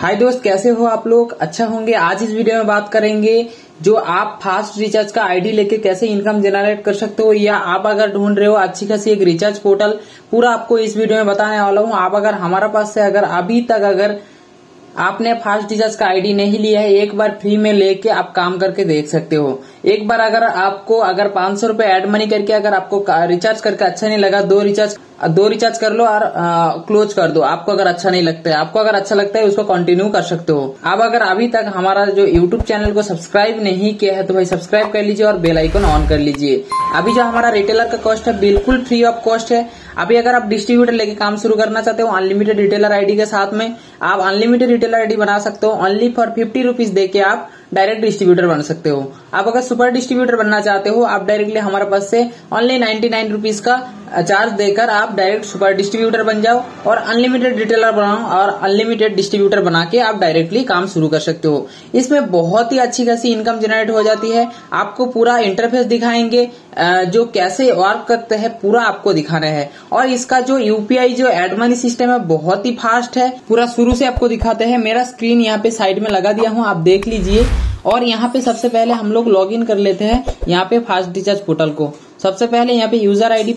हाय दोस्त, कैसे हो आप लोग? अच्छा होंगे। आज इस वीडियो में बात करेंगे जो आप फास्ट रिचार्ज का आईडी लेके कैसे इनकम जनरेट कर सकते हो, या आप अगर ढूंढ रहे हो अच्छी खासी एक रिचार्ज पोर्टल, पूरा आपको इस वीडियो में बताने वाला हूँ। आप अगर हमारा पास से अगर अभी तक अगर आपने फास्ट रिचार्ज का आईडी नहीं लिया है, एक बार फ्री में लेके आप काम करके देख सकते हो। एक बार अगर आपको अगर 500 रुपए एड मनी करके अगर आपको रिचार्ज करके अच्छा नहीं लगा, दो रिचार्ज कर लो और क्लोज कर दो। आपको अगर अच्छा नहीं लगता है, आपको अगर अच्छा लगता है उसको कंटिन्यू कर सकते हो। आप अगर अभी तक हमारा जो यूट्यूब चैनल को सब्सक्राइब नहीं किया है तो भाई सब्सक्राइब कर लीजिए और बेल आइकन ऑन कर लीजिए। अभी जो हमारा रिटेलर का कॉस्ट है बिल्कुल फ्री ऑफ कॉस्ट है। अभी अगर आप डिस्ट्रीब्यूटर लेके काम शुरू करना चाहते हो अनलिमिटेड रिटेलर आईडी के साथ में, आप अनलिमिटेड रिटेलर आईडी बना सकते हो। ओनली फॉर 50 रुपीज देके आप डायरेक्ट डिस्ट्रीब्यूटर बन सकते हो। आप अगर सुपर डिस्ट्रीब्यूटर बनना चाहते हो, आप डायरेक्टली हमारे पास से ओनली 99 रुपीज का चार्ज देकर आप डायरेक्ट सुपर डिस्ट्रीब्यूटर बन जाओ और अनलिमिटेड रिटेलर बनाओ और अनलिमिटेड डिस्ट्रीब्यूटर बना के आप डायरेक्टली काम शुरू कर सकते हो। इसमें बहुत ही अच्छी खासी इनकम जनरेट हो जाती है। आपको पूरा इंटरफेस दिखाएंगे जो कैसे वर्क करते हैं, पूरा आपको दिखाना है। और इसका जो यूपीआई जो एड मनी सिस्टम है बहुत ही फास्ट है। पूरा शुरू से आपको दिखाते हैं। मेरा स्क्रीन यहाँ पे साइड में लगा दिया हूँ, आप देख लीजिए। और यहाँ पे सबसे पहले हम लोग लॉग इन कर लेते हैं यहाँ पे फास्ट रिचार्ज पोर्टल को। सबसे पहले यहाँ पे यूजर आईडी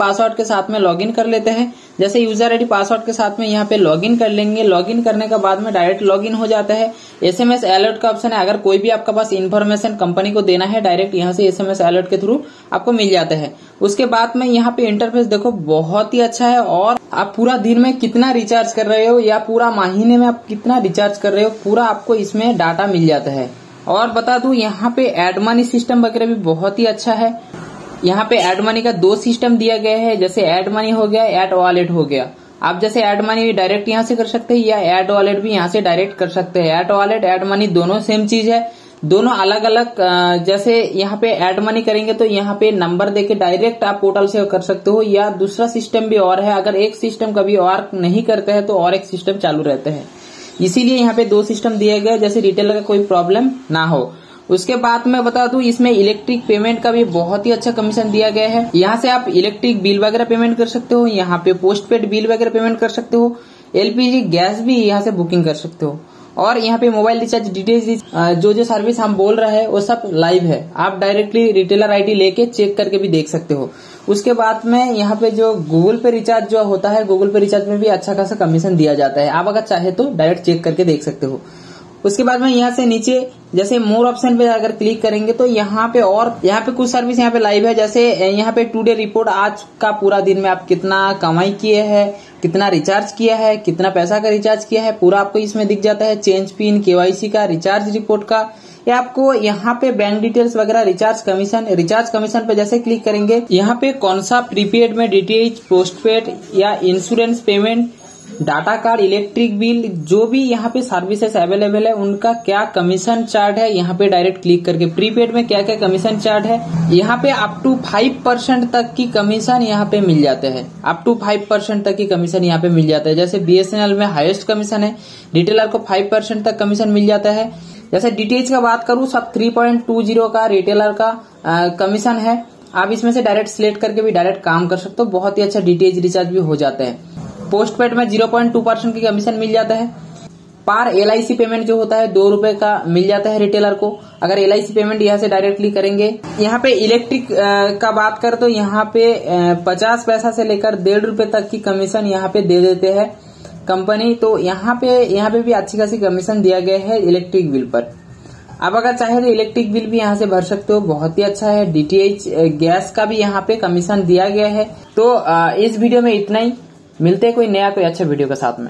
पासवर्ड के साथ में लॉगिन कर लेते हैं। जैसे यूजर आईडी पासवर्ड के साथ में यहाँ पे लॉगिन कर लेंगे। लॉगिन करने के बाद में डायरेक्ट लॉगिन हो जाता है। एसएमएस अलर्ट का ऑप्शन है। अगर कोई भी आपके पास इन्फॉर्मेशन कंपनी को देना है डायरेक्ट यहाँ से एसएमएस अलर्ट के थ्रू आपको मिल जाता है। उसके बाद में यहाँ पे इंटरफेस देखो बहुत ही अच्छा है। और आप पूरा दिन में कितना रिचार्ज कर रहे हो या पूरा महीने में आप कितना रिचार्ज कर रहे हो, पूरा आपको इसमें डाटा मिल जाता है। और बता दूं यहाँ पे एड मनी सिस्टम वगैरह भी बहुत ही अच्छा है। यहाँ पे एड मनी का 2 सिस्टम दिया गया है, जैसे एड मनी हो गया, एड वॉलेट हो गया। आप जैसे एड मनी डायरेक्ट यहाँ से कर सकते हैं या एड वॉलेट भी यहाँ से डायरेक्ट कर सकते हैं। एड वॉलेट एड मनी दोनों सेम चीज है, दोनों अलग अलग। जैसे यहाँ पे एड मनी करेंगे तो यहाँ पे नंबर देके डायरेक्ट आप पोर्टल से कर सकते हो, या दूसरा सिस्टम भी और है। अगर एक सिस्टम कभी और नहीं करते हैं तो और एक सिस्टम चालू रहते हैं, इसीलिए यहाँ पे 2 सिस्टम दिए गए जैसे रिटेलर का कोई प्रॉब्लम ना हो। उसके बाद में बता दूं इसमें इलेक्ट्रिक पेमेंट का भी बहुत ही अच्छा कमीशन दिया गया है। यहाँ से आप इलेक्ट्रिक बिल वगैरह पेमेंट कर सकते हो, यहाँ पे पोस्ट पेड बिल वगैरह पेमेंट कर सकते हो, एलपीजी गैस भी यहाँ से बुकिंग कर सकते हो। और यहाँ पे मोबाइल रिचार्ज डिटेल्स जो जो सर्विस हम बोल रहे हैं वो सब लाइव है। आप डायरेक्टली रिटेलर आईडी लेके चेक करके भी देख सकते हो। उसके बाद में यहाँ पे जो गूगल पे रिचार्ज जो होता है, गूगल पे रिचार्ज में भी अच्छा खासा कमीशन दिया जाता है। आप अगर चाहे तो डायरेक्ट चेक करके देख सकते हो। उसके बाद में यहाँ से नीचे जैसे मोर ऑप्शन पे अगर क्लिक करेंगे तो यहाँ पे और यहाँ पे कुछ सर्विस यहाँ पे लाइव है। जैसे यहाँ पे टुडे रिपोर्ट, आज का पूरा दिन में आप कितना कमाई किए है, कितना रिचार्ज किया है, कितना पैसा का रिचार्ज किया है, पूरा आपको इसमें दिख जाता है। चेंज पिन, केवाईसी का, रिचार्ज रिपोर्ट का, या आपको यहाँ पे बैंक डिटेल्स वगैरह। रिचार्ज कमीशन पे जैसे क्लिक करेंगे यहाँ पे कौन सा प्रीपेड में डीटीएच, पोस्टपेड या insurance payment, data card, electric bill, जो भी यहाँ पे सर्विसेज अवेलेबल है उनका क्या कमीशन चार्ट है, यहाँ पे डायरेक्ट क्लिक करके प्रीपेड में क्या क्या कमीशन चार्ट है, यहाँ पे अप टू 5% तक की कमीशन यहाँ पे मिल जाते हैं। अप टू 5% तक की कमीशन यहाँ पे मिल जाता है। जैसे बीएसएनएल में हाईएस्ट कमीशन है, रिटेलर को 5% तक कमीशन मिल जाता है। जैसे डीटीएच का बात करूँ सब 3.20 का रिटेलर का कमीशन है। आप इसमें से डायरेक्ट सिलेक्ट करके भी डायरेक्ट काम कर सकते हो, बहुत ही अच्छा डीटीएच रिचार्ज भी हो जाता है। पोस्टपेड में 0.2% की कमीशन मिल जाता है। पार एलआईसी पेमेंट जो होता है ₹2 का मिल जाता है रिटेलर को, अगर एलआईसी पेमेंट यहाँ से डायरेक्टली करेंगे। यहाँ पे इलेक्ट्रिक का बात कर तो यहाँ पे 50 पैसा से लेकर ₹1.50 तक की कमीशन यहाँ पे दे देते हैं कंपनी। तो यहाँ पे भी अच्छी खासी कमीशन दिया गया है इलेक्ट्रिक बिल पर। अब अगर चाहे तो इलेक्ट्रिक बिल भी यहाँ से भर सकते हो, बहुत ही अच्छा है। डीटीएच गैस का भी यहाँ पे कमीशन दिया गया है। तो इस वीडियो में इतना ही, मिलते हैं कोई नया कोई अच्छा वीडियो के साथ में।